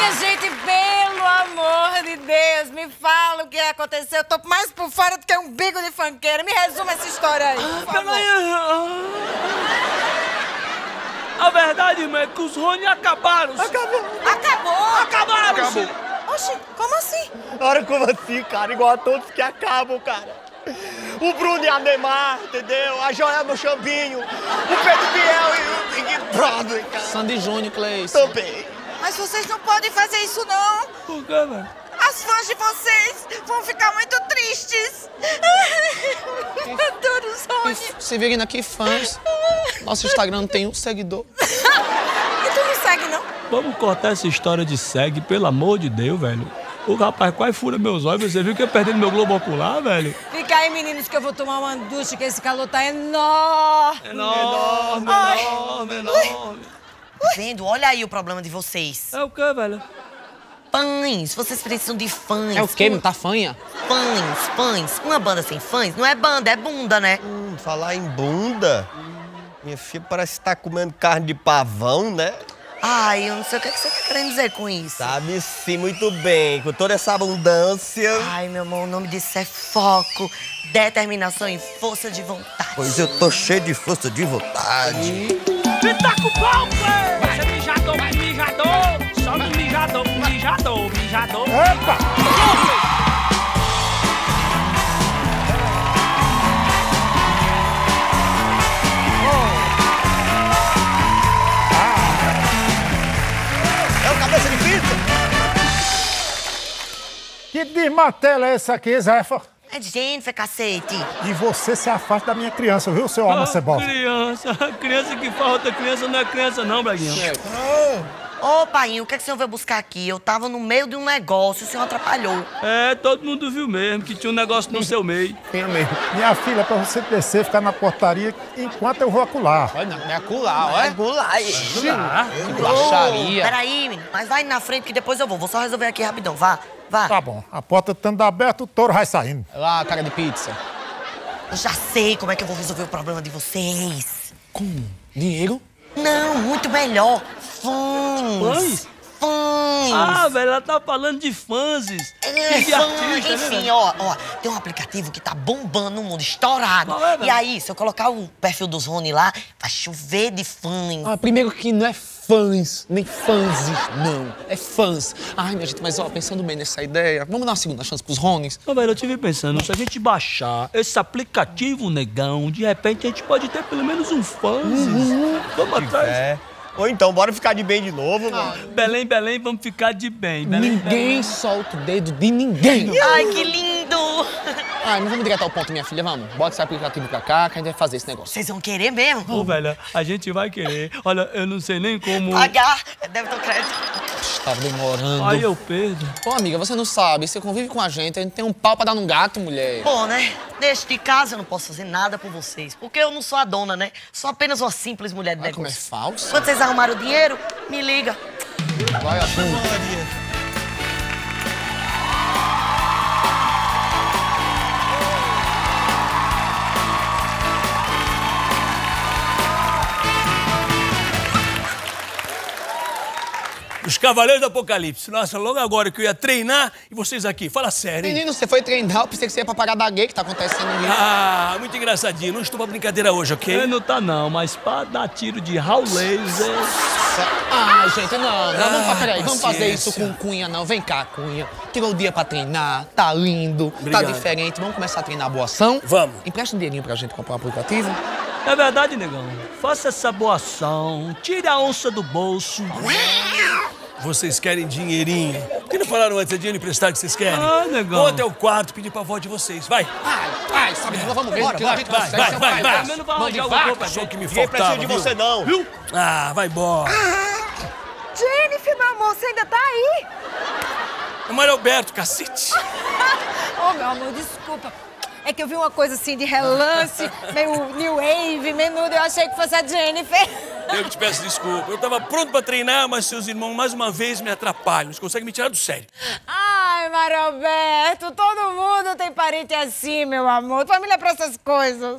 Minha gente, pelo amor de Deus, me fala o que aconteceu. Eu tô mais por fora do que um bico de funkeira. Me resuma essa história aí, por favor. A verdade, mãe, é que os Roni acabaram-se. Acabaram-se. Oxi, como assim? Ora, como assim, cara? Igual a todos que acabam, cara. O Bruno e a Neymar, entendeu? A Joel no Chambinho. O Pedro Fiel e o Big Brother, cara. Sandy, Júnior, Clay. Também. Mas vocês não podem fazer isso, não. Por quê, mãe? As fãs de vocês vão ficar muito tristes. Adoro os Roni. Se virem aqui, fãs. Nosso Instagram tem um seguidor. E tu não segue, não? Vamos cortar essa história de segue, pelo amor de Deus, velho. O rapaz quase fura meus olhos. Você viu que eu perdendo meu globo ocular, velho? Fica aí, meninos, que eu vou tomar uma ducha, que esse calor tá enorme. Enorme. Vendo? Olha aí o problema de vocês. É o quê, velho? Fãs. Vocês precisam de fãs. É o quê? Não tá fanha? Fãs. Uma banda sem fãs não é banda, é bunda, né? Falar em bunda? Minha filha parece que tá comendo carne de pavão, né? Ai, eu não sei o que é que você tá querendo dizer com isso. Sabe sim, muito bem. Com toda essa abundância... Ai, meu amor, o nome disso é foco, determinação e força de vontade. Pois eu tô cheio de força de vontade. Tá com o pau, Clay! Você é mijador! Só no mijador! Epa! É o Cabeça de Fita? Que desmantela é essa aqui, Zefa? É de Jennifer, cacete. E você se afasta da minha criança, viu, seu alma cebosa? Criança que falta. Criança não é criança não, Braguinha. Ô, pai, o que é que o senhor veio buscar aqui? Eu tava no meio de um negócio, o senhor atrapalhou. É, todo mundo viu mesmo que tinha um negócio no seu meio. Tinha mesmo. Minha filha, pra você descer, ficar na portaria enquanto eu vou acular. Olha, não é acular, ó. É acular. Relaxaria. Peraí, menino, mas vai na frente que depois eu vou. Vou só resolver aqui rapidão, vá. Vá. Tá bom. A porta estando aberta, o touro vai saindo. Lá, cara de pizza. Eu já sei como é que eu vou resolver o problema de vocês. Como? Dinheiro? Não, muito melhor. Fãs. Fãs. Ah, velho, ela tá falando de fãs. Enfim, né? ó. Tem um aplicativo que tá bombando no mundo, estourado. E aí, se eu colocar o perfil dos Roni lá, vai chover de fãs. Ah, primeiro que não é fãs, nem fãs, não. É fãs. Ai, minha gente, mas ó, pensando bem nessa ideia, vamos dar uma segunda chance pros Ronis? Não, velho, eu tive pensando, se a gente baixar esse aplicativo, negão, de repente a gente pode ter pelo menos um fãs. Vamos atrás. Ou então, bora ficar de bem de novo, mano. Belém, vamos ficar de bem. Ninguém solta o dedo de ninguém. Ai, que lindo. Ai, mas vamos direto ao ponto, minha filha, vamos. Bota esse aplicativo pra cá, que a gente vai fazer esse negócio. Vocês vão querer mesmo? Ô, velho, a gente vai querer. Olha, eu não sei nem como... Pagar, débito ou crédito. Tá demorando. Ai, eu perdo. Pô, amiga, você não sabe, você convive com a gente tem um pau pra dar num gato, mulher. Pô, né? Neste caso, eu não posso fazer nada por vocês, porque eu não sou a dona, né? Sou apenas uma simples mulher de negócio. Como é falso? Quando vocês arrumaram o dinheiro, me liga. Vai, ajuda. Os Cavaleiros do Apocalipse. Nossa, logo agora que eu ia treinar e vocês aqui. Fala sério, hein? Menino, você foi treinar, eu pensei que você ia pra pagar da gay que tá acontecendo ali. Ah, muito engraçadinho. Não estou pra brincadeira hoje, ok? Não tá não, mas pra dar tiro de raio laser... Ah, gente, não, vamos, peraí, vamos fazer isso com Cunha, não. Vem cá, Cunha. Tirou o dia pra treinar, tá lindo, tá diferente. Vamos começar a treinar a boa ação? Vamos. Empresta um dinheirinho pra gente comprar um aplicativo. É verdade, negão. Faça essa boa ação, tire a onça do bolso. Vocês querem dinheirinho? Por que não falaram antes? É dinheiro emprestado que vocês querem? Ah, negão. Vou até o quarto pedir pra avó de vocês. Vai, sabe? Vamos ver. Vai. Não achou que me faltava, viu? Ninguém precisa de você, não. Viu? Ah, vai embora. Jennifer, meu amor, você ainda tá aí? É o Mário Alberto, cacete. Ô, meu amor, desculpa. É que eu vi uma coisa assim de relance, meio new wave, menudo, eu achei que fosse a Jennifer. Eu que te peço desculpa. Eu tava pronto pra treinar, mas seus irmãos mais uma vez me atrapalham. Eles conseguem me tirar do sério. Ai, Mário Alberto, todo mundo tem parente assim, meu amor. Família é pra essas coisas.